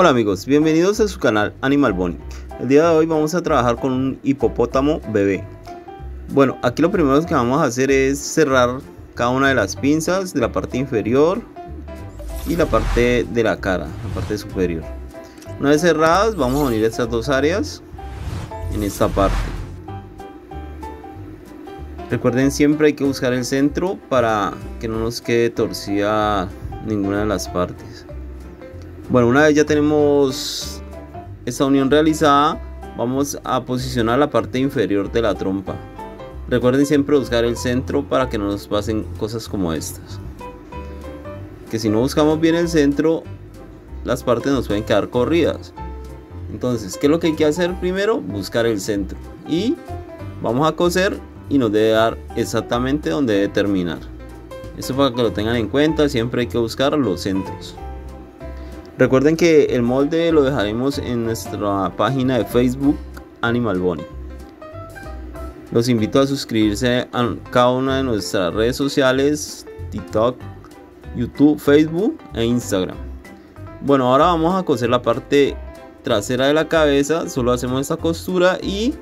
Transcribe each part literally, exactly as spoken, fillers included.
Hola amigos, bienvenidos a su canal Animal Bonic. El día de hoy vamos a trabajar con un hipopótamo bebé. Bueno, aquí lo primero que vamos a hacer es cerrar cada una de las pinzas de la parte inferior y la parte de la cara, la parte superior. Una vez cerradas, vamos a unir estas dos áreas en esta parte. Recuerden, siempre hay que buscar el centro para que no nos quede torcida ninguna de las partes. Bueno, una vez ya tenemos esta unión realizada, vamos a posicionar la parte inferior de la trompa. Recuerden siempre buscar el centro para que no nos pasen cosas como estas, que si no buscamos bien el centro, las partes nos pueden quedar corridas. Entonces, ¿qué es lo que hay que hacer primero? Buscar el centro, y vamos a coser y nos debe dar exactamente donde debe terminar. Esto para que lo tengan en cuenta, siempre hay que buscar los centros. Recuerden que el molde lo dejaremos en nuestra página de Facebook Animal Bonic. Los invito a suscribirse a cada una de nuestras redes sociales: TikTok, YouTube, Facebook e Instagram. Bueno, ahora vamos a coser la parte trasera de la cabeza. Solo hacemos esta costura y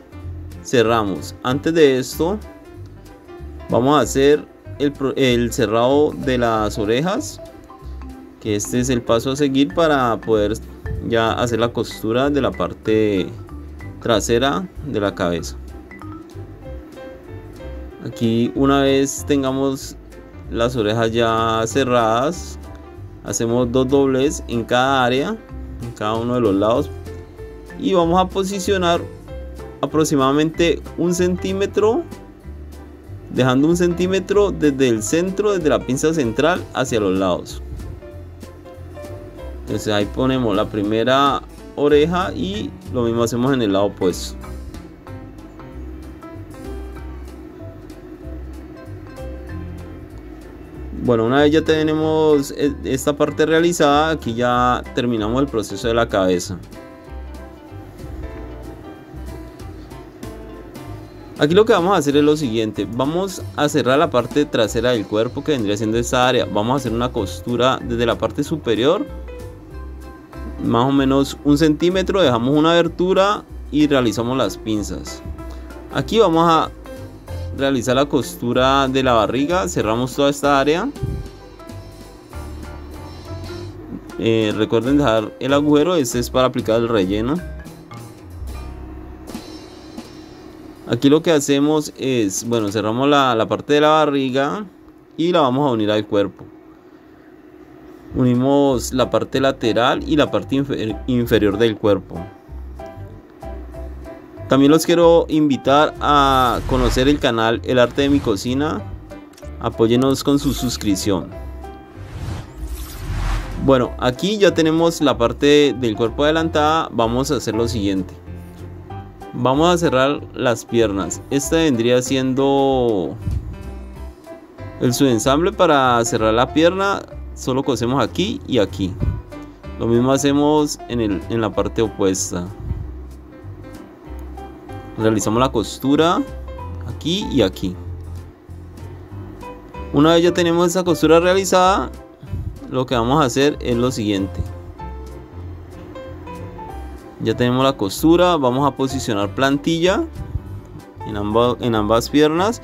cerramos. Antes de esto, vamos a hacer el, el cerrado de las orejas. Este es el paso a seguir para poder ya hacer la costura de la parte trasera de la cabeza. Aquí, una vez tengamos las orejas ya cerradas, hacemos dos dobles en cada área, en cada uno de los lados, y vamos a posicionar aproximadamente un centímetro, dejando un centímetro desde el centro, desde la pinza central hacia los lados. Entonces ahí ponemos la primera oreja y lo mismo hacemos en el lado opuesto. Bueno, una vez ya tenemos esta parte realizada, aquí ya terminamos el proceso de la cabeza. Aquí lo que vamos a hacer es lo siguiente: vamos a cerrar la parte trasera del cuerpo, que vendría siendo esta área. Vamos a hacer una costura desde la parte superior, más o menos un centímetro, dejamos una abertura y realizamos las pinzas. Aquí vamos a realizar la costura de la barriga, cerramos toda esta área. Eh, recuerden dejar el agujero, este es para aplicar el relleno. Aquí lo que hacemos es, bueno, cerramos la, la parte de la barriga y la vamos a unir al cuerpo. Unimos la parte lateral y la parte infer- inferior del cuerpo. También los quiero invitar a conocer el canal El Arte de mi Cocina. Apóyenos con su suscripción. Bueno, aquí ya tenemos la parte del cuerpo adelantada. Vamos a hacer lo siguiente: vamos a cerrar las piernas. Este vendría siendo el subensamble para cerrar la pierna. Solo cosemos aquí y aquí. Lo mismo hacemos en, el, en la parte opuesta. Realizamos la costura aquí y aquí. Una vez ya tenemos esa costura realizada, lo que vamos a hacer es lo siguiente: ya tenemos la costura, vamos a posicionar plantilla en ambas, en ambas piernas.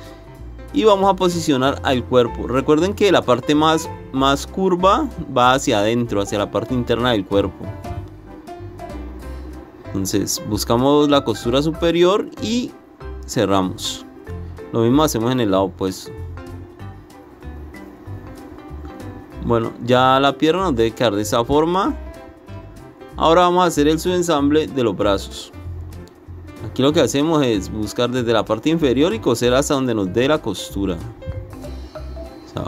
Y vamos a posicionar al cuerpo. Recuerden que la parte más, más curva va hacia adentro, hacia la parte interna del cuerpo. Entonces buscamos la costura superior y cerramos. Lo mismo hacemos en el lado opuesto. Bueno, ya la pierna nos debe quedar de esa forma. Ahora vamos a hacer el subensamble de los brazos. Aquí lo que hacemos es buscar desde la parte inferior y coser hasta donde nos dé la costura. O sea,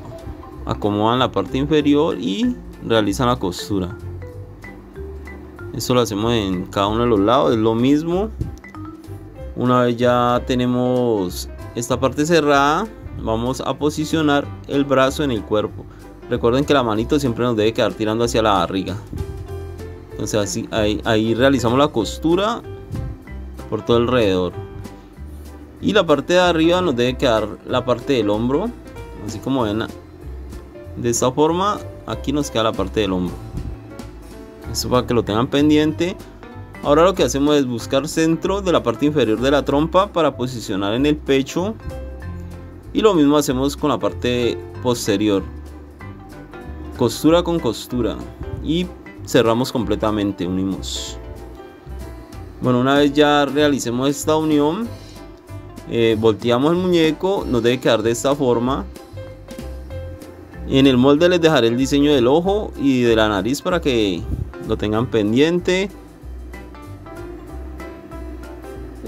acomodan la parte inferior y realizan la costura. Esto lo hacemos en cada uno de los lados, es lo mismo. Una vez ya tenemos esta parte cerrada, vamos a posicionar el brazo en el cuerpo. Recuerden que la manito siempre nos debe quedar tirando hacia la barriga. Entonces así, ahí, ahí realizamos la costura por todo alrededor, y la parte de arriba nos debe quedar la parte del hombro, así como ven. De esta forma aquí nos queda la parte del hombro. eso para que lo tengan pendiente. Ahora lo que hacemos es buscar centro de la parte inferior de la trompa para posicionar en el pecho, y lo mismo hacemos con la parte posterior, costura con costura, y cerramos completamente, unimos. Bueno, una vez ya realicemos esta unión, eh, volteamos el muñeco, nos debe quedar de esta forma. En el molde les dejaré el diseño del ojo y de la nariz para que lo tengan pendiente.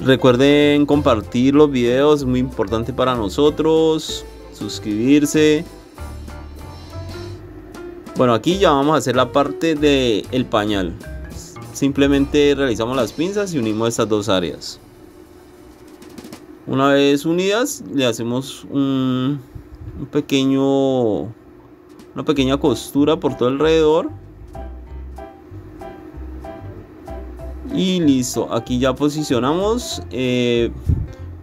Recuerden compartir los videos, es muy importante para nosotros, suscribirse. Bueno, aquí ya vamos a hacer la parte del pañal. Simplemente realizamos las pinzas y unimos estas dos áreas. Una vez unidas, le hacemos un, un pequeño, una pequeña costura por todo alrededor. Y listo, aquí ya posicionamos. Eh,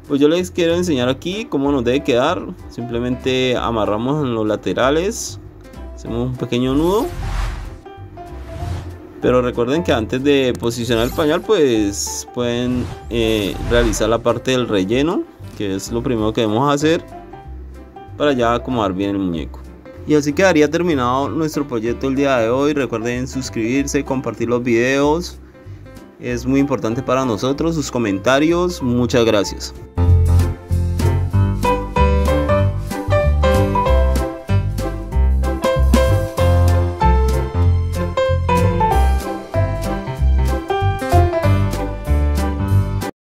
pues yo les quiero enseñar aquí cómo nos debe quedar. Simplemente amarramos en los laterales, hacemos un pequeño nudo, pero recuerden que antes de posicionar el pañal pues pueden eh, realizar la parte del relleno, que es lo primero que debemos hacer para ya acomodar bien el muñeco. Y así quedaría terminado nuestro proyecto el día de hoy. Recuerden suscribirse, compartir los videos. Es muy importante para nosotros sus comentarios. Muchas gracias.